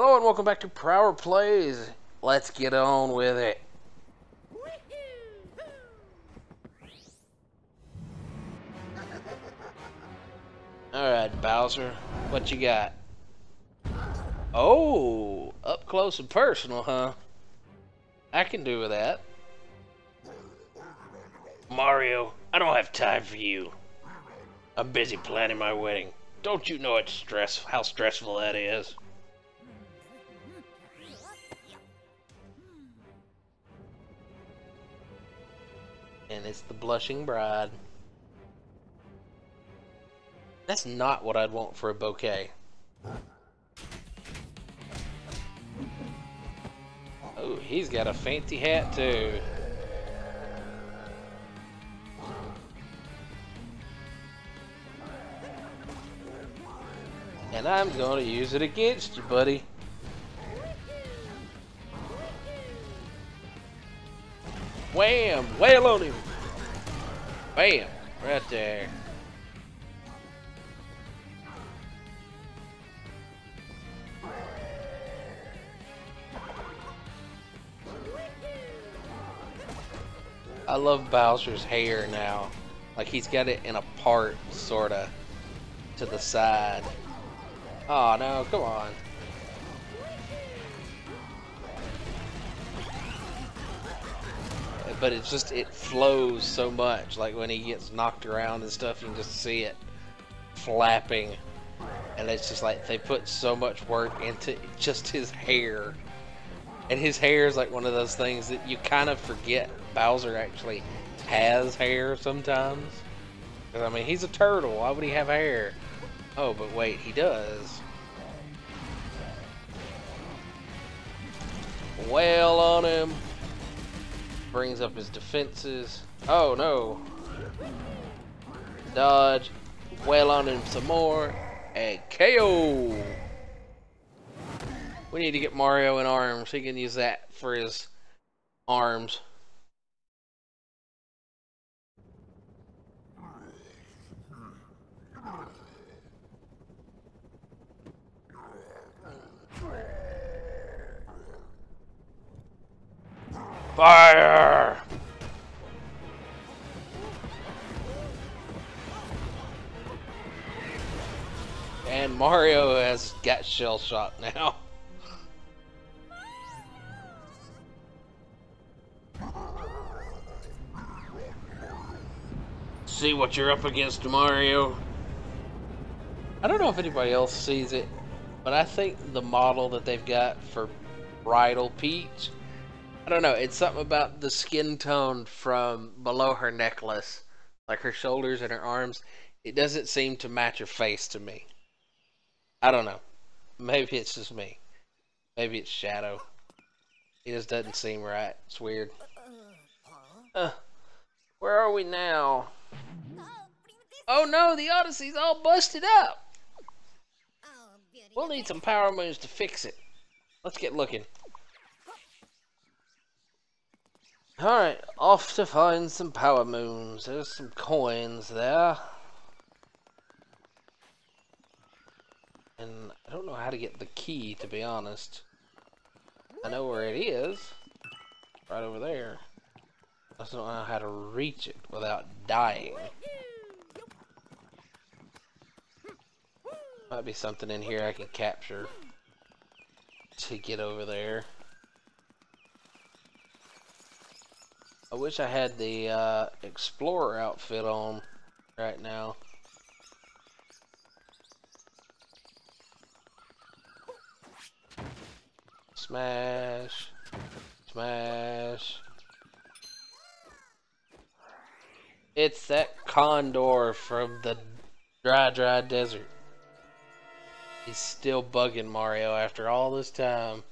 Hello and welcome back to Prower Plays. Let's get on with it. Alright, Bowser, what you got? Oh, up close and personal, huh? I can do with that. Mario, I don't have time for you. I'm busy planning my wedding. Don't you know it's how stressful that is? And it's the Blushing Bride. That's not what I'd want for a bouquet. Oh, he's got a fancy hat too. And I'm gonna use it against you, buddy. Wham! Wail on him! Bam! Right there. I love Bowser's hair now. Like, he's got it in a part, sorta, to the side. Oh no, come on. But it's just, it flows so much. Like when he gets knocked around and stuff, you can just see it flapping. And it's just like, they put so much work into just his hair. And his hair is like one of those things that you kind of forget Bowser actually has hair sometimes. Because I mean, he's a turtle, why would he have hair? Oh, but wait, he does. Well on him. Brings up his defenses. Oh no. Dodge. Well on him some more. And KO. We need to get Mario in ARMS. He can use that for his arms. Fire! And Mario has got shell shock now. See what you're up against, Mario. I don't know if anybody else sees it, but I think the model that they've got for Bridal Peach, I don't know, it's something about the skin tone from below her necklace, like her shoulders and her arms. It doesn't seem to match her face to me. I don't know. Maybe it's just me. Maybe it's shadow. It just doesn't seem right. It's weird. Where are we now? Oh no, the Odyssey's all busted up! We'll need some Power Moons to fix it. Let's get looking. Alright, off to find some Power Moons. There's some coins there. And I don't know how to get the key, to be honest. I know where it is. Right over there. I just don't know how to reach it without dying. Might be something in here I can capture to get over there. I wish I had the Explorer outfit on right now. Smash. Smash. It's that condor from the dry desert. He's still bugging Mario after all this time.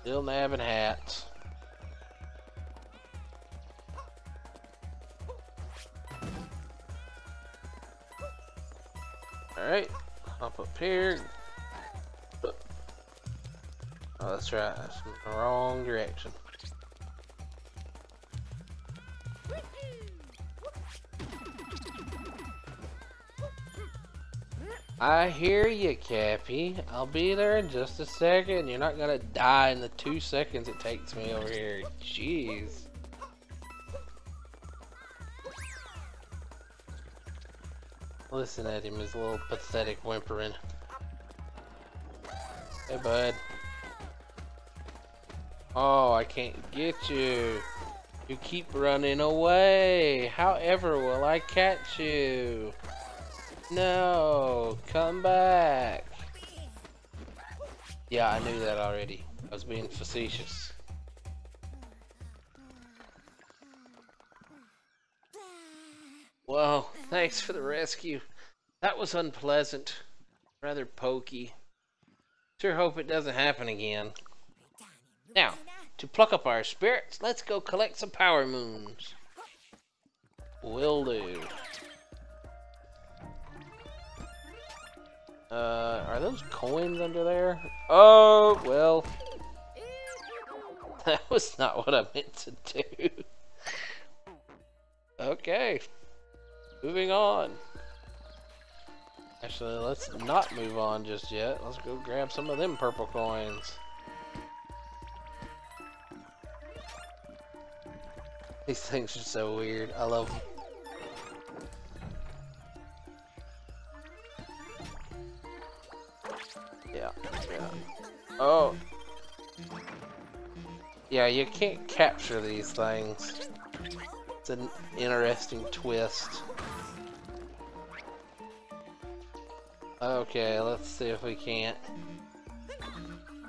Still nabbing hats. Alright, hop up here. Oh, that's right, that's the wrong direction. I hear you, Cappy. I'll be there in just a second. You're not gonna die in the 2 seconds it takes me over here. Jeez. Listen at him, his little pathetic whimpering. Hey, bud. Oh, I can't get you. You keep running away. However will I catch you? No, come back. Yeah, I knew that already. I was being facetious. Whoa, thanks for the rescue. That was unpleasant. Rather pokey. Sure hope it doesn't happen again. Now, to pluck up our spirits, let's go collect some Power Moons. Will do. Are those coins under there? Oh, well. That was not what I meant to do. Okay. Moving on. Actually, let's not move on just yet. Let's go grab some of them purple coins. These things are so weird. I love them. Oh. Yeah, you can't capture these things. It's an interesting twist. Okay, let's see if we can't.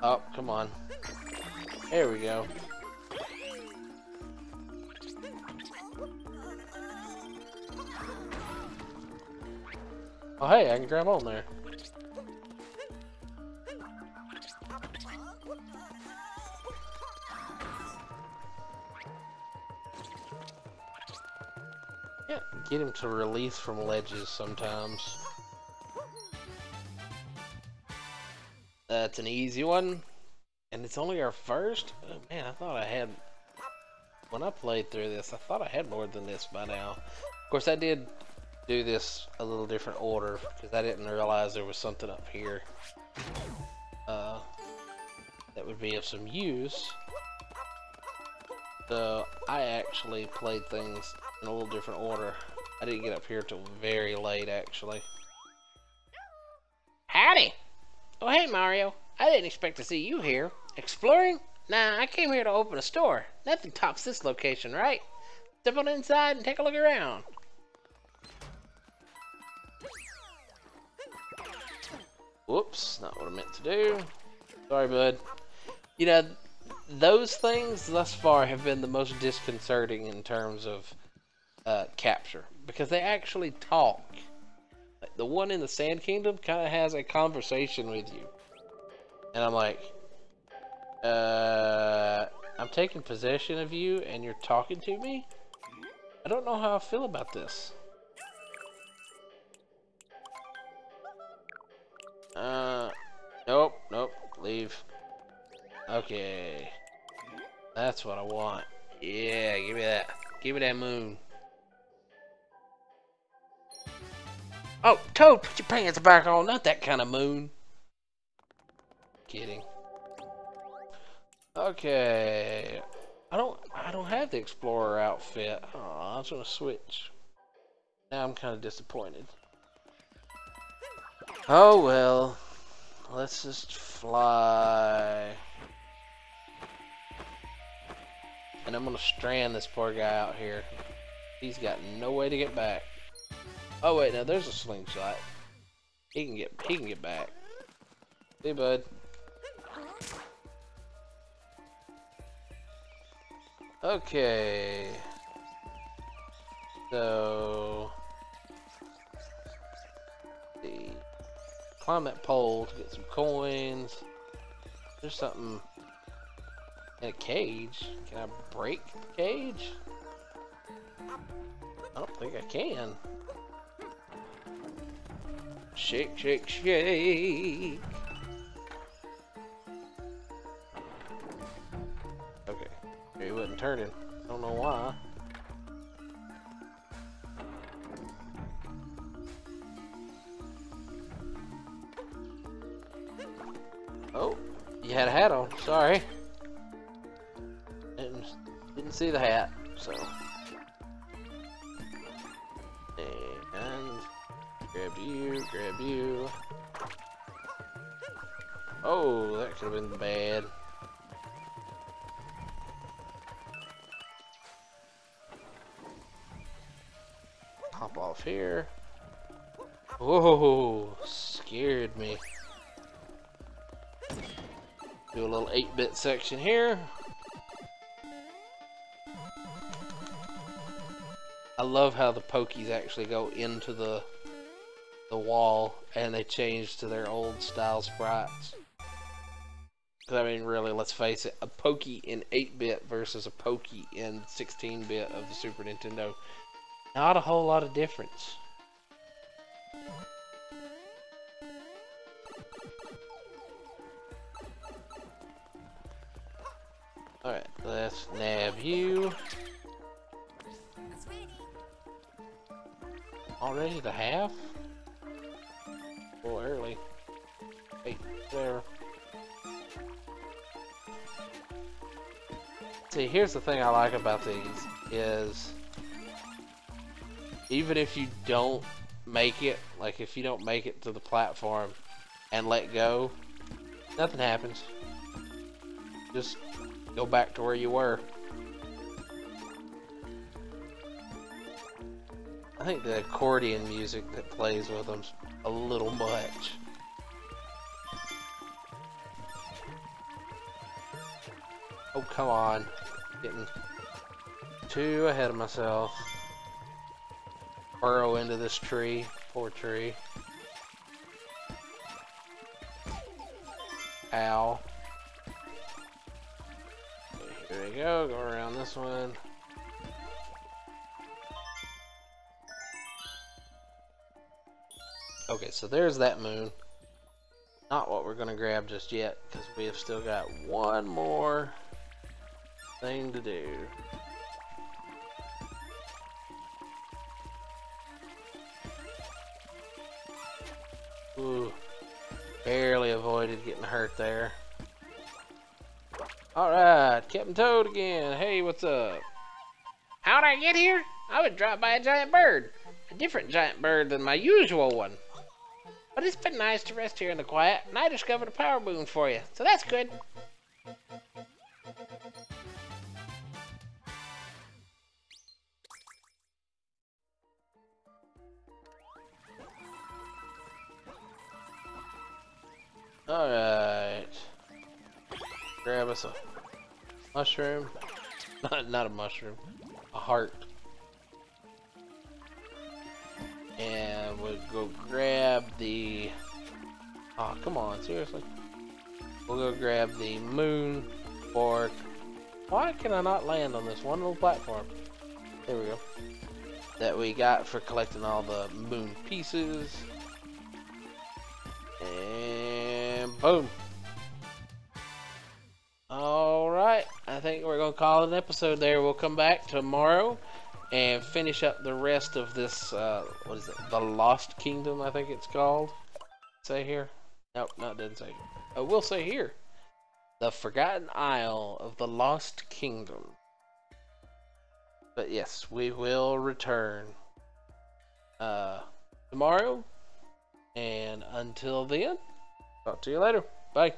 Oh, come on. There we go. Oh, hey, I can grab on there. Get him to release from ledges sometimes. That's an easy one. And it's only our first? Oh man, I thought I had... When I played through this, I thought I had more than this by now. Of course, I did do this a little different order, because I didn't realize there was something up here. That would be of some use. So, I actually played things in a little different order. I didn't get up here till very late, actually. Howdy! Oh, hey, Mario. I didn't expect to see you here. Exploring? Nah, I came here to open a store. Nothing tops this location, right? Step on inside and take a look around. Whoops, not what I meant to do. Sorry, bud. You know, those things thus far have been the most disconcerting in terms of capture, because they actually talk. Like, the one in the Sand Kingdom kind of has a conversation with you, and I'm like, I'm taking possession of you and you're talking to me? I don't know how I feel about this. Nope, nope, leave. Okay, that's what I want. Yeah, give me that. Give me that moon. Oh, Toad, put your pants back on. Not that kind of moon. Kidding. Okay. I don't have the explorer outfit. Oh, I was gonna switch. Now I'm kind of disappointed. Oh well. Let's just fly. And I'm gonna strand this poor guy out here. He's got no way to get back. Oh wait, now there's a slingshot. He can get back. Hey, bud. Okay. So the climb that pole to get some coins. There's something in a cage. Can I break the cage? I don't think I can. Shake, shake, shake. Okay. He wasn't turning. I don't know why. Oh, you had a hat on. Sorry. Didn't see the hat, so. And grab you. Oh, that could have been bad. Hop off here. Whoa, scared me. Do a little 8-bit section here. I love how the Pokeys actually go into the wall, and they change to their old style sprites. Because I mean, really, let's face it, a Pokey in 8-bit versus a Pokey in 16-bit of the Super Nintendo, not a whole lot of difference. All right, let's nab you. Already the half? A little early. Hey, there. See, here's the thing I like about these, is even if you don't make it, like if you don't make it to the platform and let go, nothing happens. Just go back to where you were. I think the accordion music that plays with them's a little much. Oh, come on. Getting too ahead of myself. Burrow into this tree. Poor tree. Ow. Here we go. Go around this one. Okay, so there's that moon. Not what we're gonna grab just yet, because we have still got one more thing to do. Ooh, barely avoided getting hurt there. Alright, Captain Toad again. Hey, what's up? How'd I get here? I was dropped by a giant bird. A different giant bird than my usual one. But it's been nice to rest here in the quiet, and I discovered a power moon for you, so that's good. Alright. Grab us a mushroom. Not a mushroom. A heart. And we'll go grab the... Aw, come on, seriously. We'll go grab the moon for... Why can I not land on this one little platform? There we go. That we got for collecting all the moon pieces. And boom. Alright, I think we're going to call it an episode there. We'll come back tomorrow and finish up the rest of this, what is it? The Lost Kingdom, I think it's called. Say here? Nope, no, it doesn't say here. Oh, we'll say here. The Forgotten Isle of the Lost Kingdom. But yes, we will return tomorrow. And until then, talk to you later. Bye.